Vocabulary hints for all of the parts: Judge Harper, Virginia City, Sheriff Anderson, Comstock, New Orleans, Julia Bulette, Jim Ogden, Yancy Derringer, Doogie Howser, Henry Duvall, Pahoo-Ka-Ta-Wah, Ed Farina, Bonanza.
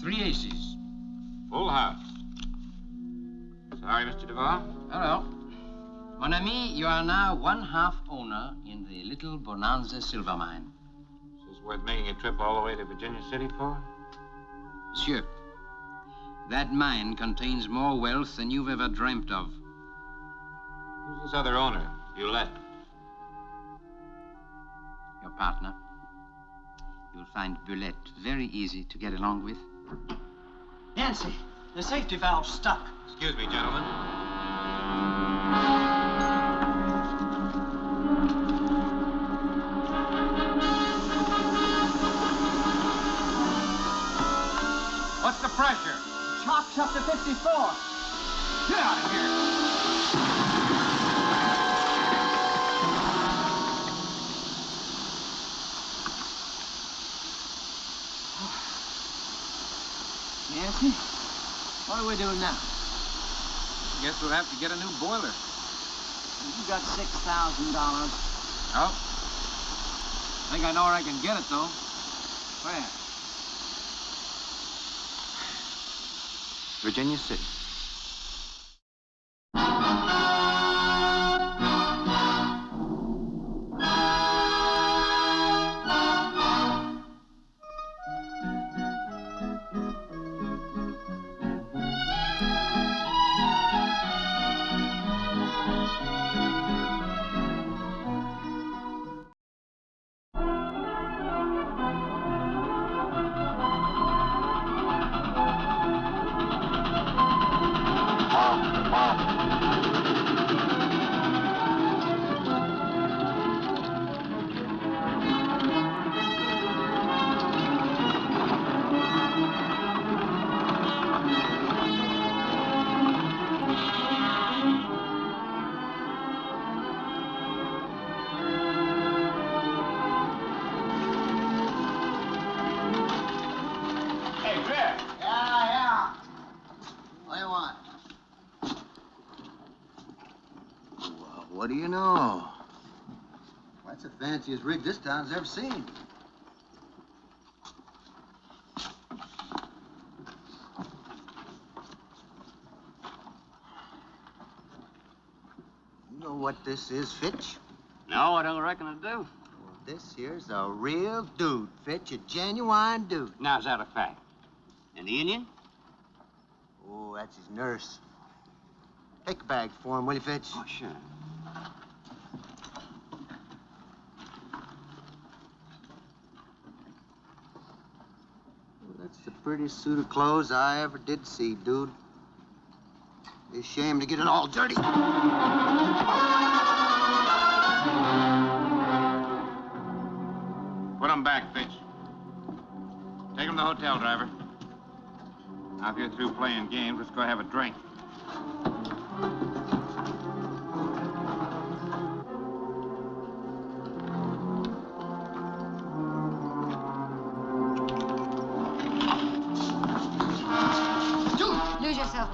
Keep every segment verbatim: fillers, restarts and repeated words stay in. Three aces. Full house. Sorry, Mister Duvall. Hello. Mon ami, you are now one half owner in the little Bonanza silver mine. Is this worth making a trip all the way to Virginia City for? Monsieur, that mine contains more wealth than you've ever dreamt of. Who's this other owner, Bulette? Your partner. You'll find Bulette very easy to get along with. Yancy, the safety valve's stuck. Excuse me, gentlemen. What's the pressure? It chops up to fifty-four. Get out of here. Yancy, what do we do now? I guess we'll have to get a new boiler. You got six thousand dollars. Oh. I think I know where I can get it, though. Where? Virginia City. What do you know? That's the fanciest rig this town's ever seen. You know what this is, Fitch? No, I don't reckon I do. Well, this here's a real dude, Fitch, a genuine dude. Now, is that a fact? And the Indian? Oh, that's his nurse. Take a bag for him, will you, Fitch? Oh, sure. It's the prettiest suit of clothes I ever did see, dude. Be a shame to get it all dirty. Put him back, Fitch. Take him to the hotel, driver. Now, if you're through playing games, let's go have a drink.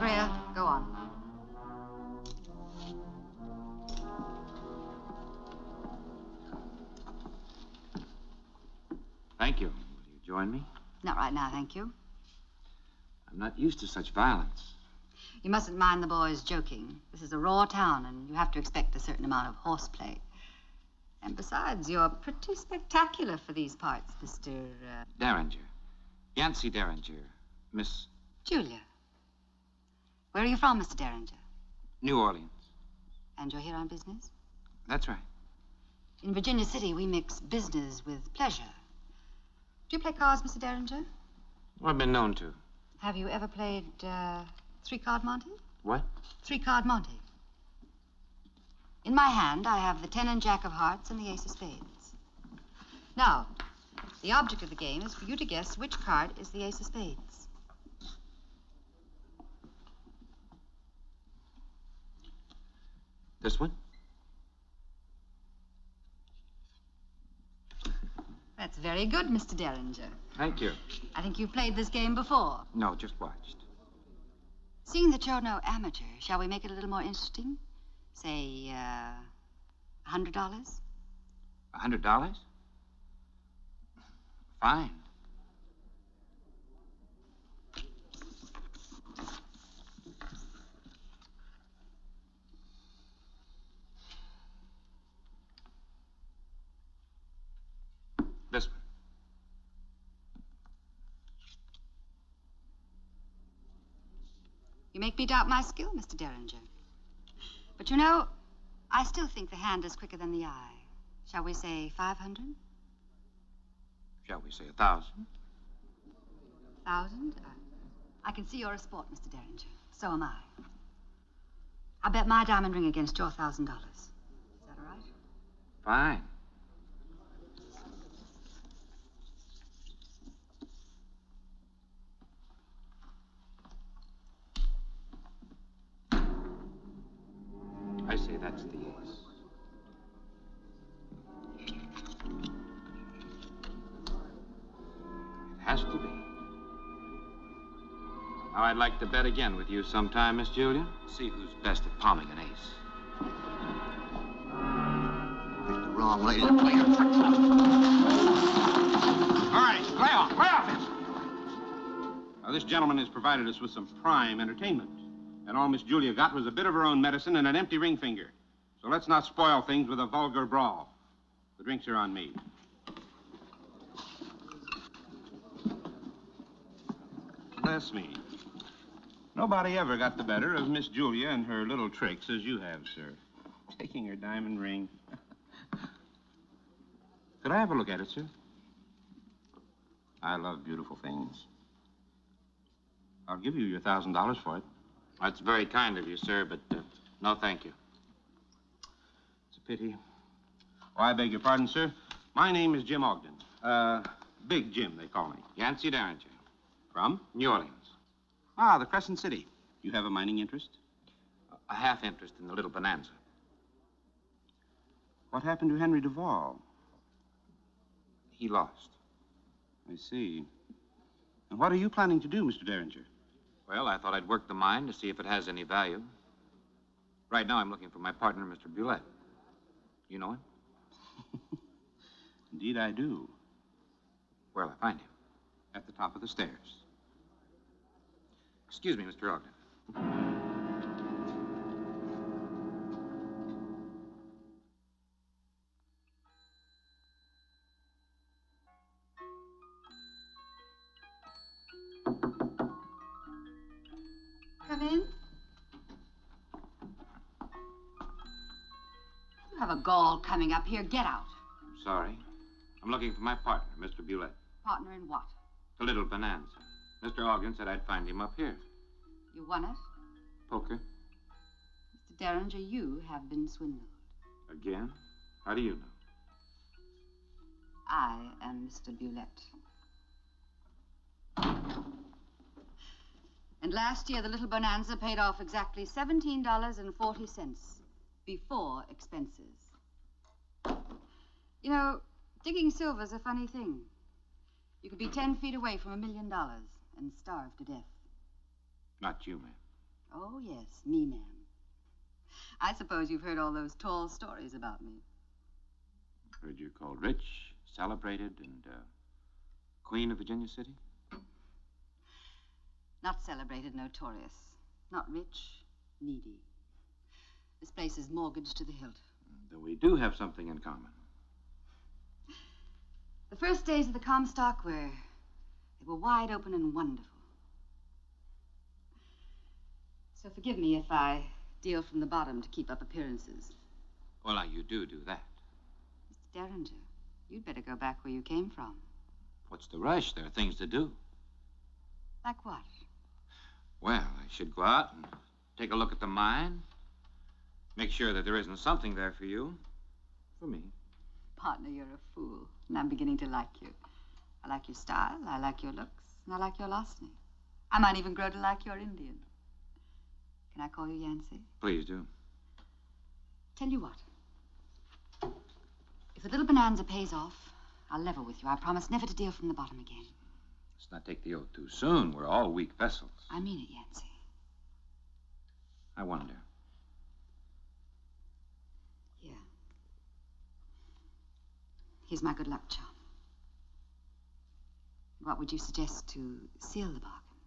Greer, go on. Thank you. Will you join me? Not right now, thank you. I'm not used to such violence. You mustn't mind the boys joking. This is a raw town, and you have to expect a certain amount of horseplay. And besides, you're pretty spectacular for these parts, Mister Uh... Derringer. Yancy Derringer. Miss... Julia. Where are you from, Mister Derringer? New Orleans. And you're here on business? That's right. In Virginia City, we mix business with pleasure. Do you play cards, Mister Derringer? Well, I've been known to. Have you ever played uh, three-card Monte? What? Three-card Monte. In my hand, I have the ten and jack of hearts and the ace of spades. Now, the object of the game is for you to guess which card is the ace of spades. This one? That's very good, Mister Derringer. Thank you. I think you've played this game before. No, just watched. Seeing that you're no amateur, shall we make it a little more interesting? Say, uh, a hundred dollars? A hundred dollars? Fine. make me doubt my skill, Mister Derringer. But you know, I still think the hand is quicker than the eye. Shall we say five hundred? Shall we say a thousand? A thousand? Uh, I can see you're a sport, Mister Derringer. So am I. I bet my diamond ring against your thousand dollars. Is that all right? Fine. I say that's the ace. It has to be. Now I'd like to bet again with you sometime, Miss Julia. See who's best at palming an ace. Pick the wrong lady to play her trick. All right, play off, play off it. Now this gentleman has provided us with some prime entertainment. And all Miss Julia got was a bit of her own medicine and an empty ring finger. So let's not spoil things with a vulgar brawl. The drinks are on me. Bless me. Nobody ever got the better of Miss Julia and her little tricks as you have, sir. Taking her diamond ring. Could I have a look at it, sir? I love beautiful things. I'll give you your thousand dollars for it. That's very kind of you, sir, but uh, no thank you. It's a pity. Oh, I beg your pardon, sir. My name is Jim Ogden. Uh, Big Jim, they call me. Yancy Derringer. From? New Orleans. Ah, the Crescent City. You have a mining interest? A half interest in the little Bonanza. What happened to Henry Duvall? He lost. I see. And what are you planning to do, Mister Derringer? Well, I thought I'd work the mine to see if it has any value. Right now, I'm looking for my partner, Mister Bulette. You know him? Indeed, I do. Where'll I find him? At the top of the stairs. Excuse me, Mister Ogden. Come in. You have a gall coming up here. Get out. I'm sorry. I'm looking for my partner, Mister Bulette. Partner in what? The little Bonanza. Mister Ogden said I'd find him up here. You won it? Poker. Mister Derringer, you have been swindled. Again? How do you know? I am Mister Bulette. And last year, the little Bonanza paid off exactly seventeen dollars and forty cents before expenses. You know, digging silver's a funny thing. You could be ten feet away from a million dollars and starve to death. Not you, ma'am. Oh, yes, me, ma'am. I suppose you've heard all those tall stories about me. Heard you're called rich, celebrated, and uh, Queen of Virginia City? Not celebrated, notorious. Not rich, needy. This place is mortgaged to the hilt. Though we do have something in common. The first days of the Comstock were, they were wide open and wonderful. So forgive me if I deal from the bottom to keep up appearances. Well, now, you do do that. Mister Derringer, you'd better go back where you came from. What's the rush? There are things to do. Like what? Well, I should go out and take a look at the mine. Make sure that there isn't something there for you. For me. Partner, you're a fool, and I'm beginning to like you. I like your style, I like your looks, and I like your last name. I might even grow to like your Indian. Can I call you Yancy? Please do. Tell you what. If the little Bonanza pays off, I'll level with you. I promise never to deal from the bottom again. Let's not take the oath too soon. We're all weak vessels. I mean it, Yancy. I wonder. Here's my good luck charm. What would you suggest to seal the bargain?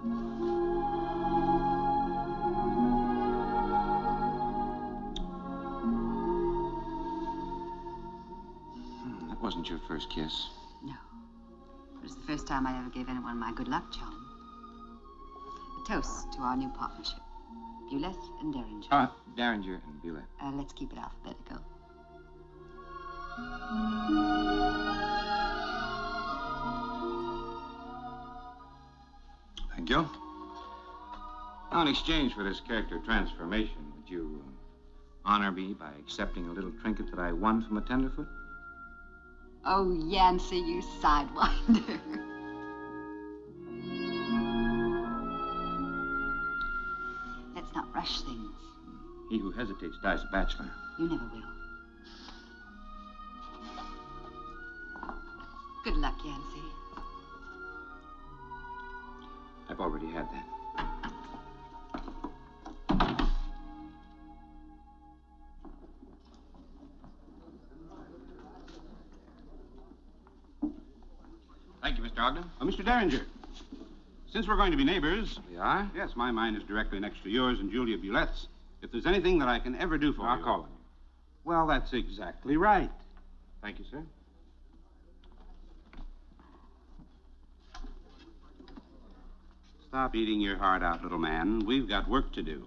Hmm, that wasn't your first kiss. No. It was the first time I ever gave anyone my good luck charm. Toast to our new partnership. Bulette and Derringer. Uh, Derringer and Bulette. Uh, let's keep it alphabetical. Thank you. Now, in exchange for this character transformation, would you uh, honor me by accepting a little trinket that I won from a tenderfoot? Oh, Yancy, you sidewinder. Let's not rush things. He who hesitates dies a bachelor. You never will. Good luck, Yancy. I've already had that. Ogden? Oh, Mister Derringer, since we're going to be neighbors... We are? Yes, my mind is directly next to yours and Julia Bulette's. If there's anything that I can ever do for I'll you... I'll call on you. Well, that's exactly right. Thank you, sir. Stop eating your heart out, little man. We've got work to do.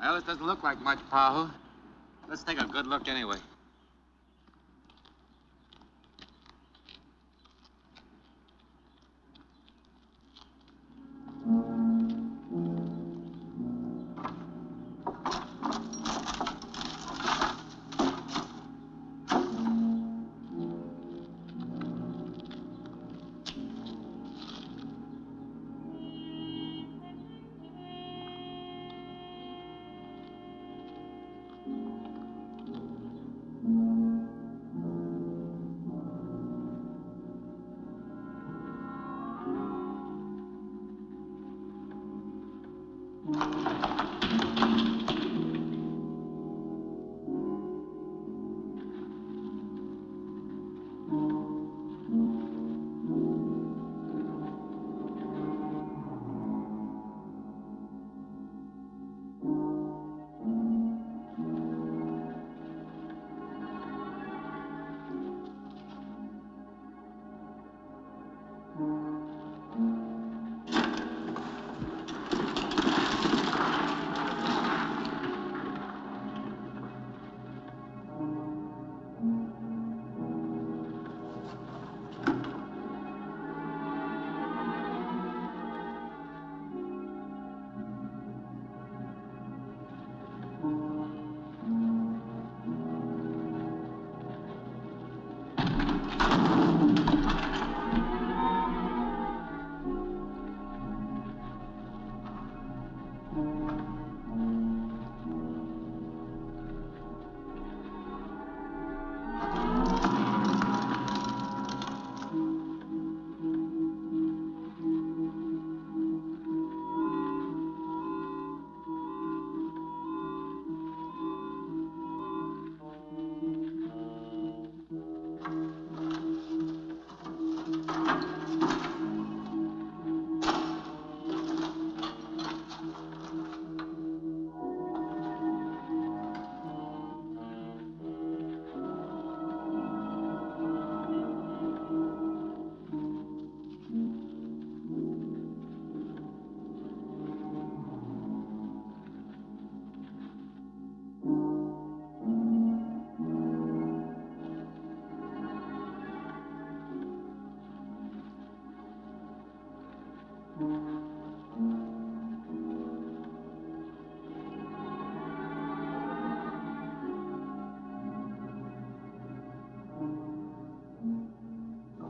Well, this doesn't look like much, Pahu. Let's take a good look anyway.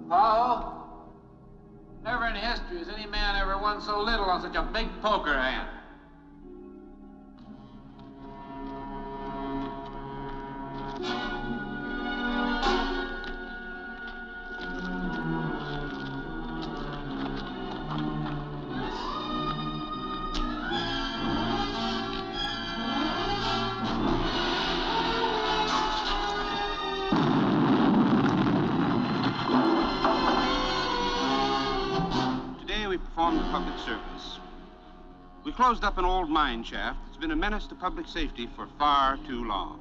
Paul? Never in history has any man ever won so little on such a big poker hand. We closed up an old mine shaft that's been a menace to public safety for far too long.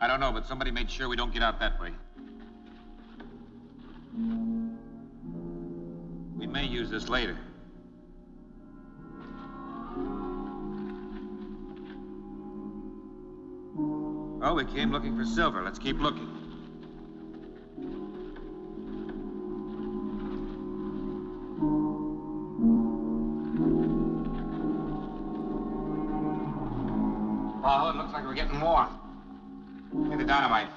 I don't know, but somebody made sure we don't get out that way. We may use this later. Well, we came looking for silver. Let's keep looking. Wow, it looks like we're getting warm. Get the dynamite.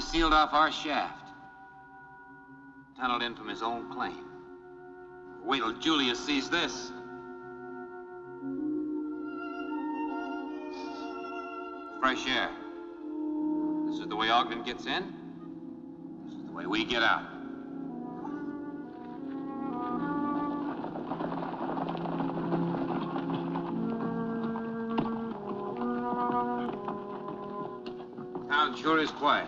Sealed off our shaft. Tunneled in from his own claim. Wait till Julia sees this. Fresh air. This is the way Ogden gets in. This is the way we get out. Town sure is quiet.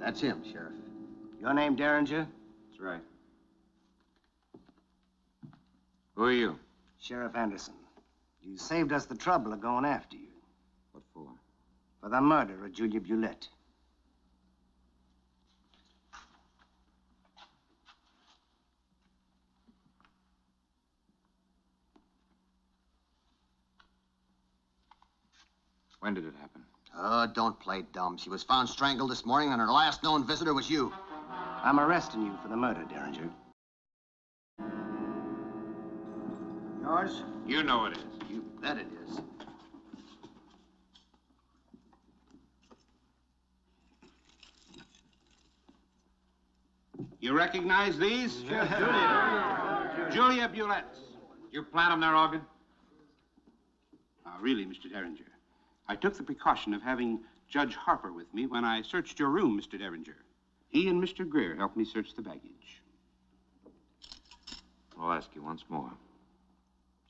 That's him, Sheriff. Your name Derringer? That's right. Who are you? Sheriff Anderson. You saved us the trouble of going after you. What for? For the murder of Julia Bulette. When did it happen? Oh, don't play dumb. She was found strangled this morning, and her last known visitor was you. I'm arresting you for the murder, Derringer. Yours? You know it is. You bet it is. You recognize these? Yes. Julia. Julia Bulette. You plant them there, Ogden? Now, really, Mister Derringer, I took the precaution of having Judge Harper with me when I searched your room, Mister Derringer. He and Mister Greer helped me search the baggage. I'll ask you once more.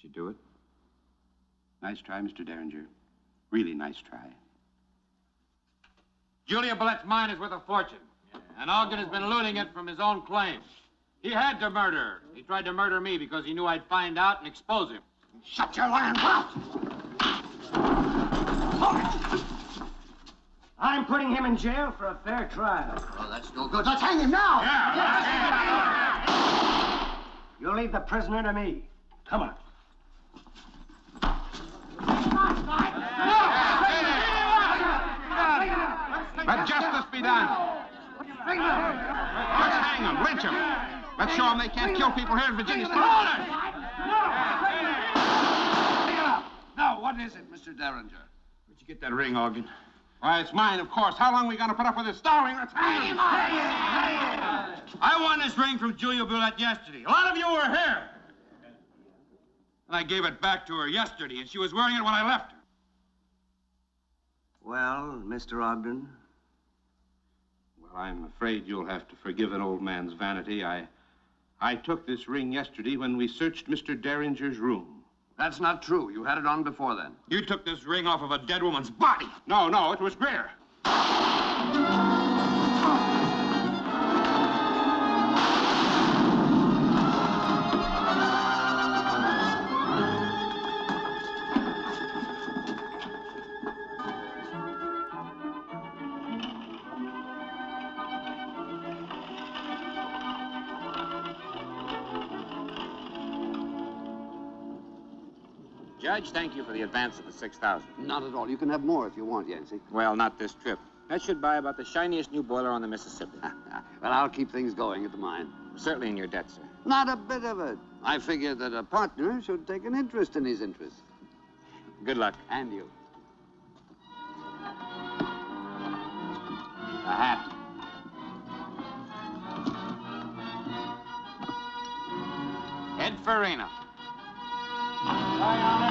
Did you do it? Nice try, Mister Derringer. Really nice try. Julia Bullette's mine is worth a fortune. Yeah. And Ogden has been looting it from his own claims. He had to murder her. He tried to murder me because he knew I'd find out and expose him. Shut your lying mouth! I'm putting him in jail for a fair trial. Oh, that's no good. Let's hang him now! Yeah, yes. hang him. You leave the prisoner to me. Come on. Let justice be done. Let's hang them, lynch them. Let's show them they can't kill people here in Virginia City. Hold it! No! Now, what is it, Mister Derringer? Where'd you get that ring, Ogden? Why, it's mine, of course. How long are we going to put up with this starving? Let's hang him! I won this ring from Julia Bulette yesterday. A lot of you were here. And I gave it back to her yesterday, and she was wearing it when I left her. Well, Mister Ogden? Well, I'm afraid you'll have to forgive an old man's vanity. I, I took this ring yesterday when we searched Mister Derringer's room. That's not true. You had it on before then. You took this ring off of a dead woman's body. No, no, it was Greer. Judge, thank you for the advance of the six thousand. Not at all. You can have more if you want, Yancy. Well, not this trip. That should buy about the shiniest new boiler on the Mississippi. Well, I'll keep things going at the mine. Certainly in your debt, sir. Not a bit of it. I figure that a partner should take an interest in his interests. Good luck. And you. A hat. Ed Farina. Bye,